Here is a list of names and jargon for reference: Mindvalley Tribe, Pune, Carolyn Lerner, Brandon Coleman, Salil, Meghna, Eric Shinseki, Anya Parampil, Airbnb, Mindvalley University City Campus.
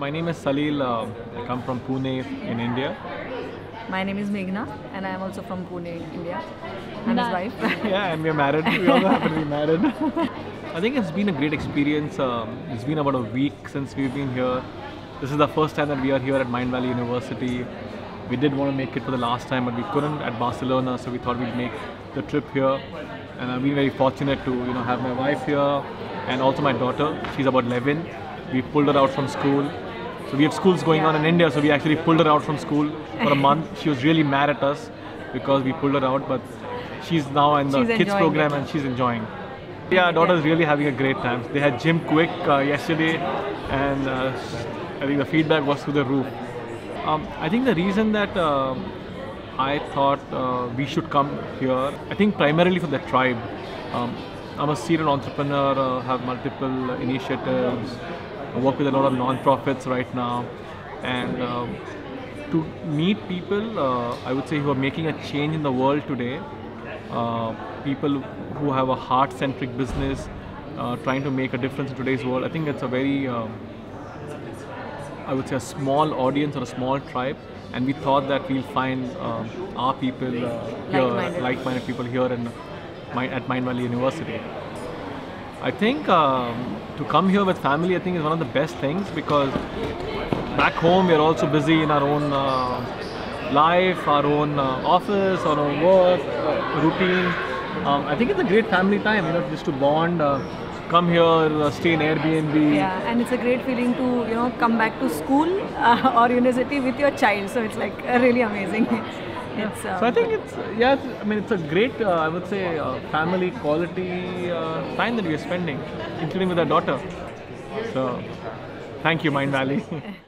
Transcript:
My name is Salil. I come from Pune in India. My name is Meghna and I am also from Pune, India. I'm his wife. Yeah, and we are married. We also happen to be married. I think it's been a great experience. It's been about a week since we've been here. This is the first time that we are here at Mindvalley University. We did want to make it for the last time, but we couldn't at Barcelona, so we thought we'd make the trip here. And I've been very fortunate to, you know, have my wife here and also my daughter. She's about 11. We pulled her out from school. So we have schools going on in India, so we actually pulled her out from school for a month. She was really mad at us because we pulled her out, but she's now in the kids program and she's enjoying. Yeah, daughter's really having a great time. They had gym quick yesterday, and I think the feedback was through the roof. I think the reason that I thought we should come here, I think primarily for the tribe. I'm a serial entrepreneur, have multiple initiatives. I work with a lot of non-profits right now, and to meet people, I would say, who are making a change in the world today. People who have a heart-centric business, trying to make a difference in today's world. I think it's a very I would say a small audience or a small tribe, and we thought that we'll find our people here, like-minded people here at Mindvalley University. I think to come here with family, I think is one of the best things, because back home we're also busy in our own life, our own office, our own work, routine. I think it's a great family time, you know, just to bond. Come here, stay in Airbnb. Yeah, and it's a great feeling to, you know, come back to school or university with your child. So it's like really amazing. It's, so I think it's, yeah, I mean, it's a great, I would say, family quality time that we are spending, including with our daughter. So, thank you, Mindvalley.